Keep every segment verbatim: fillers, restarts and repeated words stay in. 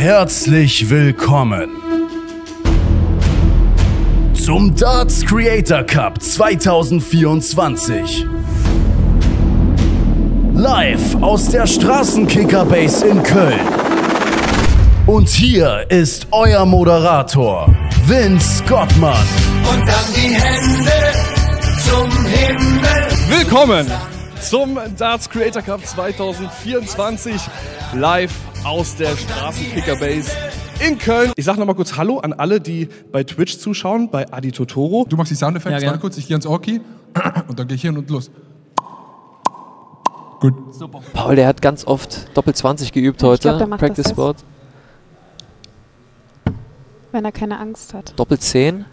Herzlich willkommen zum Darts Creator Cup zwanzig vierundzwanzig. Live aus der Straßenkickerbase in Köln. Und hier ist euer Moderator, Vince Gottmann. Und dann die Hände zum Himmel. Willkommen zum Darts Creator Cup zwanzig vierundzwanzig live aus der Straßenkickerbase in Köln. Ich sage nochmal kurz Hallo an alle, die bei Twitch zuschauen, bei Aditotoro. Du machst die Soundeffekte, ja, warte kurz, ich gehe ans Orki und dann gehe ich hin und los. Gut. Super. Paul, der hat ganz oft Doppel zwanzig geübt heute. Ich glaub, der macht Practice das Board. Wenn er keine Angst hat. Doppel zehn.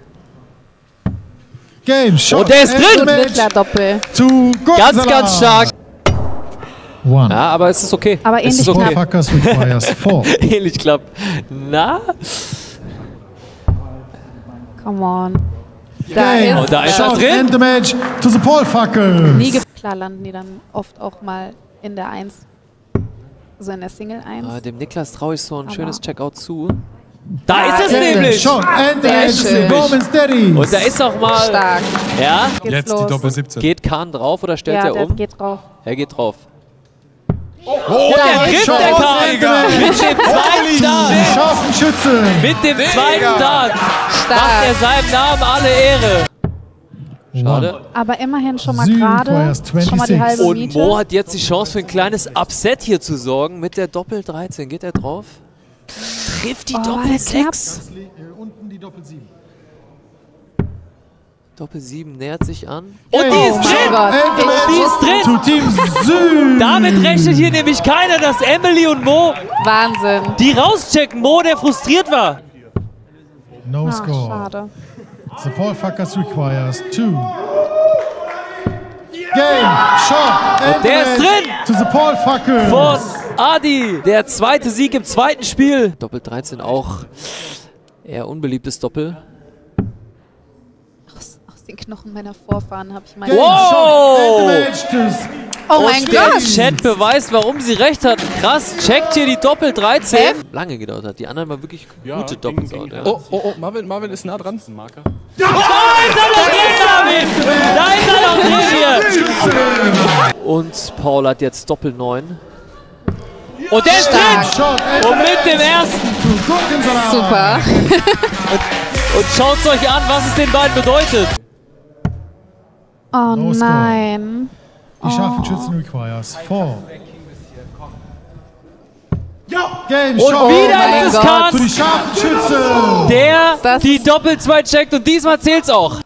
Game, Shot. Und der ist drin! Doppel. Zu ganz, ganz stark. One. Ja, aber es ist okay. Aber ähnlich ist okay. Paulfuckers requires four. Ähnlich klappt. Na? Come on. Da Game. Ist, oh, da ist er drin. End the match to the Paulfuckers. Nie klar landen die dann oft auch mal in der eins. So in der Single eins. Ah, dem Niklas traue ich so ein aber schönes Checkout zu. Da ja, ist es nämlich! Schon. And the und da ist auch mal... Stark. Ja? Geht's jetzt los. Die Doppel siebzehn. Geht Kahn drauf oder stellt ja, er um? Ja, geht drauf. Er geht drauf. Oh, oh, der trifft der Kahn! Mit dem zweiten Dart! Mit dem zweiten Dart! Macht er seinem Namen alle Ehre! Schade. Aber immerhin schon mal gerade, schon mal die halbe Miete. Und Mo hat jetzt die Chance für ein kleines Upset hier zu sorgen. Mit der Doppel dreizehn. Geht er drauf? Trifft die oh, Doppel sechs. Doppel sieben nähert sich an. Und die ist drin! Und die ist drin! Damit rechnet hier nämlich keiner, dass Emily und Mo, Wahnsinn, die rauschecken. Mo, der frustriert war. No score. Schade. The Paulfuckers requires two. Game, Shot, and der ist drin! To the Paulfuckers. Von Adi, der zweite Sieg im zweiten Spiel. Doppel dreizehn auch eher unbeliebtes Doppel. Den Knochen meiner Vorfahren habe ich mal. Wow! Oh mein Gott! Der Chat beweist, warum sie recht hatten. Krass, checkt hier die Doppel dreizehn. Lange gedauert hat. Die anderen waren wirklich gute Doppels. Oh, oh, oh, Marvin, Marvin ist nah dran. Marker. Oh, ist er noch drin, Marvin! Da ist er noch drin hier! Und Paul hat jetzt Doppel neun. Und der ist drin! Und mit dem ersten! Super! Und schaut es euch an, was es den beiden bedeutet! Oh nein. Die scharfen Schützen requires four. Ja! Game, und Shot. Wieder ist es Kahn, für die scharfen Schützen, der das die Doppel zwei checkt und diesmal zählt's auch.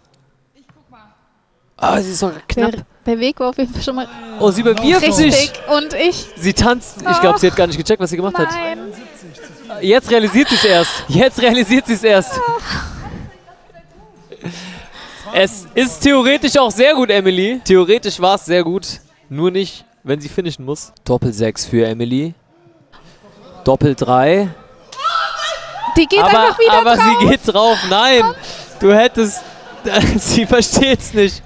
Ich guck mal. Ah, sie ist sogar knapp. Der, der Weg war auf jeden Fall schon mal. Oh, sie bewirft richtig sich. Und ich. Sie tanzt. Ich glaube, sie hat gar nicht gecheckt, was sie gemacht nein. hat. Jetzt realisiert sie es erst. Jetzt realisiert sie es erst. Es ist theoretisch auch sehr gut, Emily. Theoretisch war es sehr gut. Nur nicht, wenn sie finishen muss. Doppel sechs für Emily. Doppel drei. Die geht aber, einfach wieder aber drauf. Aber sie geht drauf. Nein, du hättest... sie versteht's nicht.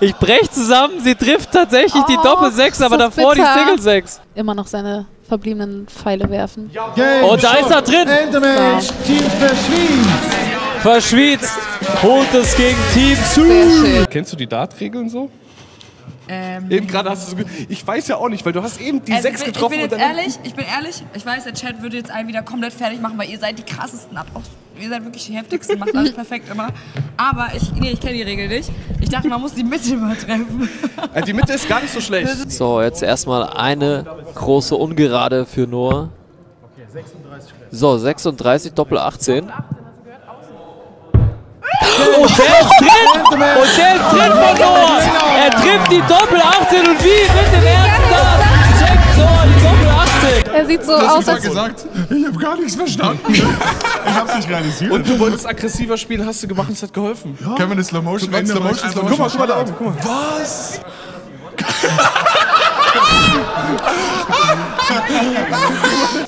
Ich brech zusammen. Sie trifft tatsächlich oh, die Doppel sechs, aber davor bitter. Die Single sechs. Immer noch seine verbliebenen Pfeile werfen. Game, und da Shot. Ist er drin. Endmatch, Team verschwindet. Verschwitzt, holt es gegen Team zu. Kennst du die Dart-Regeln so? Ähm. Eben gerade hast du so. Ich weiß ja auch nicht, weil du hast eben die also sechs ich bin, getroffen. Ich bin jetzt ehrlich, ich bin ehrlich, ich weiß, der Chat würde jetzt einen wieder komplett fertig machen, weil ihr seid die krassesten ab. Ihr seid wirklich die heftigsten, macht alles perfekt immer. Aber ich, nee, ich kenne die Regel nicht. Ich dachte, man muss die Mitte mal treffen. Die Mitte ist gar nicht so schlecht. So, jetzt erstmal eine große Ungerade für Noah. So, sechsunddreißig, Doppel achtzehn. Und der ist drin! Und der ist drin von Noah! Er trifft die Doppel achtzehn und wie? Mit dem ersten Dart! Checkt Noah die Doppel achtzehn! Er sieht so das aus, als... gesagt, ich hab gar nichts verstanden. Ich hab's nicht realisiert. Und du wolltest aggressiver spielen, hast du gemacht und es hat geholfen. Ja. Können wir eine Slow-Motion? Slow Slow Slow Slow guck mal, guck mal da oben, guck mal. Was?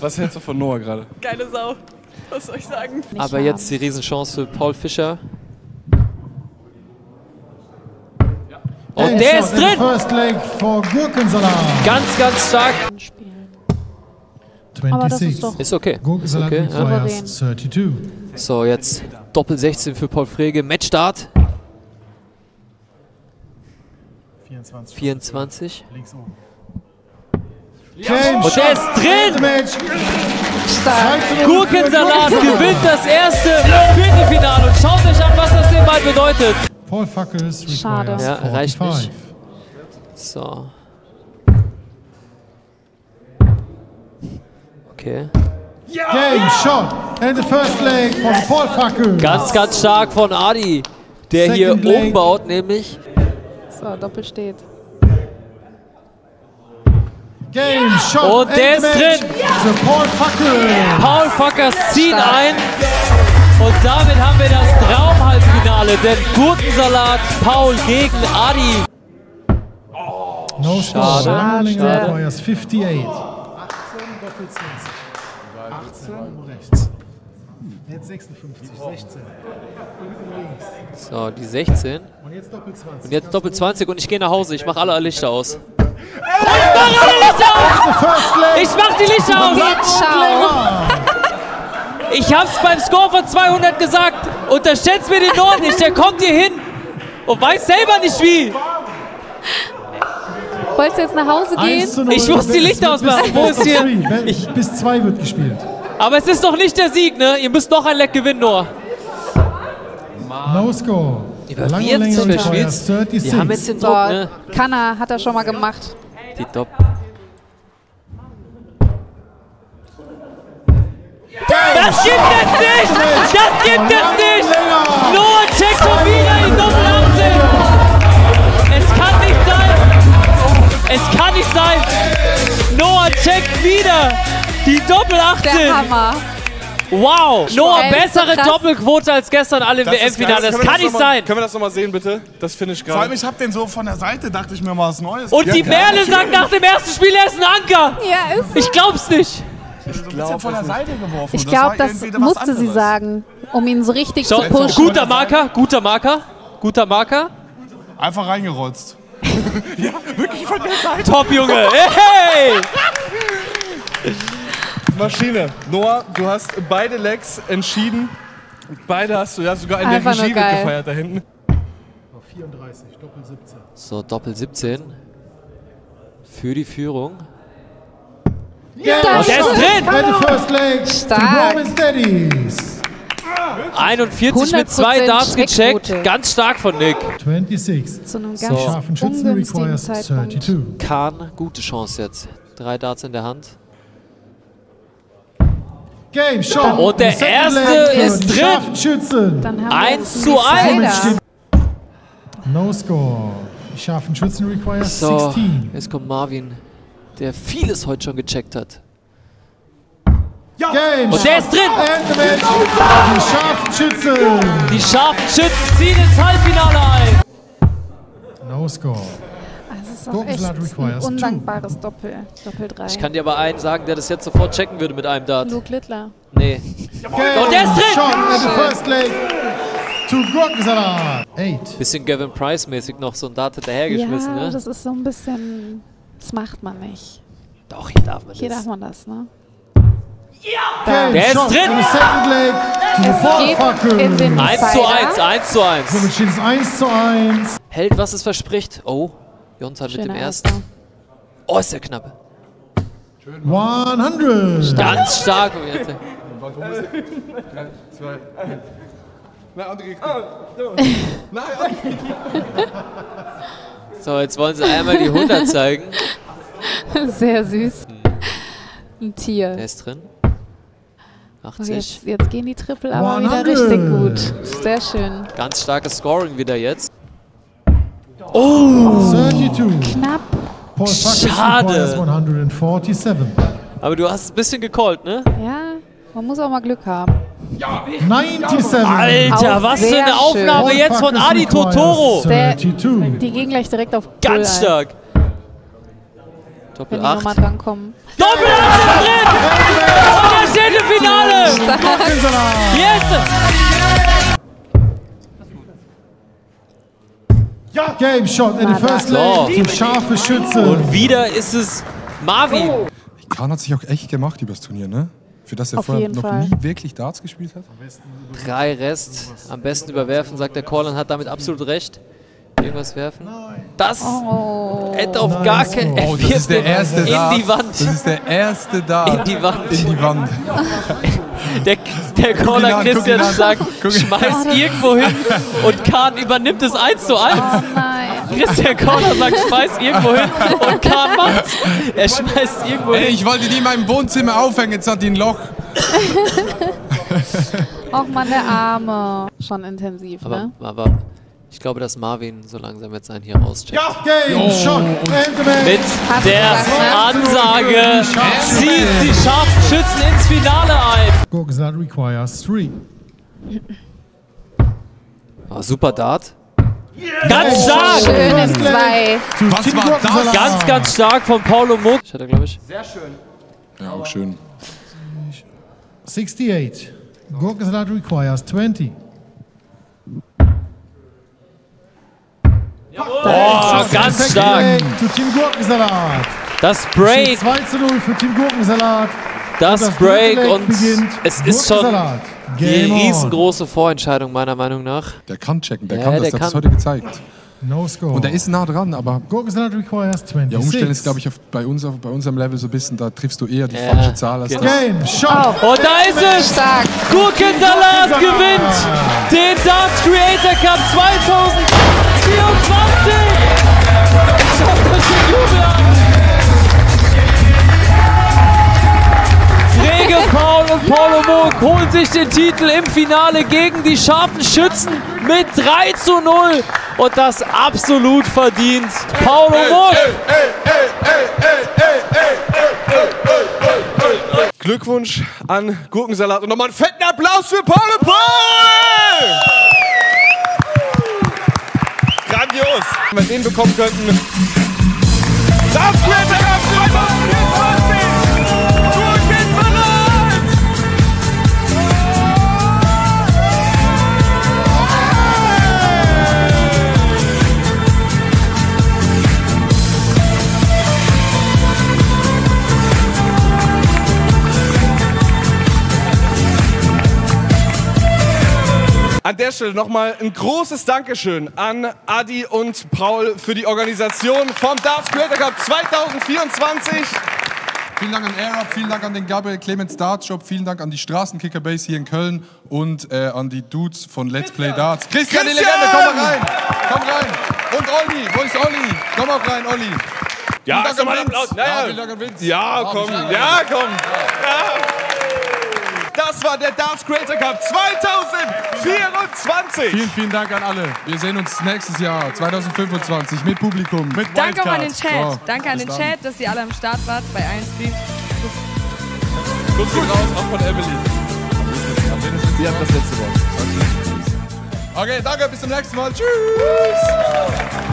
Was hältst du von Noah gerade? Geile Sau. Was soll ich sagen? Nicht aber haben. Jetzt die Riesenchance für Paul Fischer. Ja. Und hey, der ist drin! First leg for Gurkensalat. Ganz, ganz stark. Aber das ist doch... Ist okay. Gurkensalat okay. zweiunddreißig. So, jetzt Doppel sechzehn für Paul Frege. Matchstart. vierundzwanzig. vierundzwanzig. Links oben. Change. Und er ist drin! Gurkensalat gewinnt das erste Viertelfinale. Und schaut euch an, was das denn mal bedeutet. Paulfuckers. Schade. Ja, reicht nicht. So. Okay. Ja, Game ja. Shot and the first leg von Paulfuckers. Ganz, ganz stark von Adi, der Second hier leg. umbaut, nämlich. So, Doppel steht. Game ja. Shot und and der ist drin. Ja. Paulfuckers. Paulfuckers ziehen ein und damit haben wir das Traumhalbfinale, denn Gurkensalat, Paul gegen Adi. Oh, no Schade. Schade. Schade. fünfundachtzig. achtzehn rechts. Jetzt sechsundfünfzig, sechzehn. So, die sechzehn. Und jetzt Doppel zwanzig. Und jetzt Doppel zwanzig und ich gehe nach Hause. Ich mache alle Lichter aus. Ich mache alle Lichter aus! Ich mache die Lichter aus! Ich hab's beim Score von zweihundert gesagt. Unterschätzt mir den Norden nicht. Der kommt hier hin und weiß selber nicht wie. Wolltest du jetzt nach Hause gehen? Ich muss die Lichter ausmachen. Wo ist hier? Ich bis zwei wird gespielt. Aber es ist doch nicht der Sieg, ne? Ihr müsst noch ein Leck gewinnen, nur. No score. Über vierzig verspielst. Die haben jetzt den Druck, ne? Kanna hat er schon mal gemacht. Die Top. Das gibt es nicht! Das gibt es nicht! Nur check schon wieder die Doppel achtzehn! Es kann nicht sein! Es kann nicht sein! Noah checkt wieder die Doppel achtzehn. Der Hammer. Wow, Noah, ey, bessere Doppelquote als gestern alle im W M-Finale. Das, das kann das nicht mal, sein. Können wir das nochmal sehen, bitte? Das finde ich gerade. Vor allem, ich hab den so von der Seite, dachte ich mir mal was Neues. Und ja, die Merle sagt nach dem ersten Spiel, er ist ein Anker. Ja, ist so. Ich glaub's nicht. Ich so glaube, von der Seite geworfen. Ich glaube, das, glaub, das musste sie sagen, um ihn so richtig Schau, zu pushen. Guter Marker, guter Marker, guter Marker. Einfach reingerotzt. Ja, wirklich von der Seite. Top, Junge. Hey! Maschine. Noah, du hast beide Legs entschieden. Beide hast du ja sogar in Einfach der Regie mitgefeiert da hinten. vierunddreißig, Doppel siebzehn. So, Doppel siebzehn. Für die Führung. Ja, yeah, der ist drin! Stark! einundvierzig mit zwei Darts gecheckt. Ganz stark von Nick. sechsundzwanzig. Zu einem ganz scharfen Schützen requires zweiunddreißig. Kahn, gute Chance jetzt. Drei Darts in der Hand. Game, Shot. Und der erste ist drin. eins zu eins. No score. Scharfen Schützen requires sechzehn. Jetzt kommt Marvin, der vieles heute schon gecheckt hat. Game, und der ist drin. Die scharfen Schützen. Die scharfen Schützen ziehen ins Halbfinale ein. No score. Das ist auch echt ein undankbares Doppel. Doppel drei. Ich kann dir aber einen sagen, der das jetzt sofort checken würde mit einem Dart. Luke Littler. Nee. Game, und der ist drin! Bisschen Gavin Price-mäßig noch so ein Dart hinterhergeschmissen, ja, ne? Das ist so ein bisschen. Das macht man nicht. Doch, hier darf man das. Hier darf man das, ne? Ja! Der ist drin! eins zu eins, eins zu eins. Somit steht es eins zu eins. Hält, was es verspricht. Oh. Jons hat Schöner mit dem ersten. Erster. Oh, ist der knapp. hundert! Ganz stark. So, jetzt wollen sie einmal die hundert zeigen. Sehr süß. Ein Tier. Der ist drin. achtzig. Jetzt, jetzt gehen die Triple aber hundert. Wieder richtig gut. Sehr schön. Ganz starkes Scoring wieder jetzt. Oh, zweiunddreißig. Knapp. Schade. Aber du hast ein bisschen gecallt, ne? Ja, man muss auch mal Glück haben. Ja. siebenundneunzig. Alter, auch was für eine Aufnahme schön. Jetzt von aditotoro. Die gehen gleich direkt auf Bull. Ganz stark. Doppel acht. Doppel acht ist drin! Und da steht im Finale! Yes! Ja, Game Shot in the first lane. So. Scharfe Schütze. Und wieder ist es Marvin. Kahn hat sich auch echt gemacht übers Turnier, ne? Für das er auf vorher noch Fall. nie wirklich Darts gespielt hat. Drei Rest, am besten überwerfen, sagt der Call, und hat damit absolut recht. Irgendwas werfen. Das oh, End auf gar keinen Fall. Oh, das ist der erste in Dart. Die Wand. Das ist der erste Dart. In die Wand. In die Wand. Der, der Caller Christian an, sagt, schmeißt irgendwo hin und Kahn übernimmt es eins zu eins. Oh nein. Christian Caller sagt, schmeißt irgendwo hin und Kahn macht's. Er schmeißt irgendwo hin. Hey, ich wollte die in meinem Wohnzimmer aufhängen, jetzt hat die ein Loch. Och man, der Arme. Schon intensiv, aber, ne? Aber ich glaube, dass Marvin so langsam jetzt einen hier auscheckt. Ja, Game, oh. Shot, mit der Ansage zieht die Scharfschützen ins Finale ein. Gurkensalat requires three. Oh, super Dart. Yeah. Ganz stark! Schöne zwei. Was war das? Ganz, ganz stark von Paulo Muck. Glaube ich. Sehr schön. Ja, auch schön. six eight. Gurkensalat requires twenty. Oh, ganz stark! Für Team Gurkensalat. Das Break! zwei zu null für Team Gurkensalat. Das, das Break und es ist schon die riesengroße Vorentscheidung meiner Meinung nach. Der kann checken, der ja, kann das, der das hat es heute gezeigt. No score. Und er ist nah dran, aber Gurkensalat requires twenty-six. Der Umstand ist, glaube ich, auf, bei, uns, auf, bei unserem Level so ein bisschen, da triffst du eher die ja. falsche Zahl als genau. das. Game, Shot. Und da ist es! Stark. Gurkensalat Gurkensalat gewinnt den Darts Creator Cup zweitausendvierundzwanzig! Schaut euch den Jubel an! Frege Paul und Paulo Muck holen sich den Titel im Finale gegen die scharfen Schützen mit drei zu null. Und das absolut verdient. Paulo Muck! Glückwunsch an Gurkensalat und nochmal einen fetten Applaus für Paulo Muck! Grandios! Wenn wir den bekommen könnten. Darts Creator Cup zweitausendvierundzwanzig! An der Stelle nochmal ein großes Dankeschön an Adi und Paul für die Organisation vom Darts Creator Cup zweitausendvierundzwanzig. Vielen Dank an AirUp, vielen Dank an den Gabriel Clemens Dartshop, vielen Dank an die Straßenkickerbase hier in Köln und äh, an die Dudes von Let's Play Darts. Christian, Christian, die Legende, komm mal rein, komm rein. Und Olli, wo ist Olli? Komm auch rein, Olli. Ja, vielen Dank an Applaus. Naja. Ja, vielen Dank an Vince. Ja, komm, ja, komm. Ja. Das war der Darts Creator Cup zweitausendvierundzwanzig. Vielen, vielen Dank an alle. Wir sehen uns nächstes Jahr, zweitausendfünfundzwanzig, mit Publikum, mit Danke Wildcard. An den Chat. So, Danke an den dann. Chat, dass ihr alle am Start wart bei allen Streams. Kurz raus, auch von Emily. Sie hat das letzte Wort. Okay, danke, bis zum nächsten Mal. Tschüss.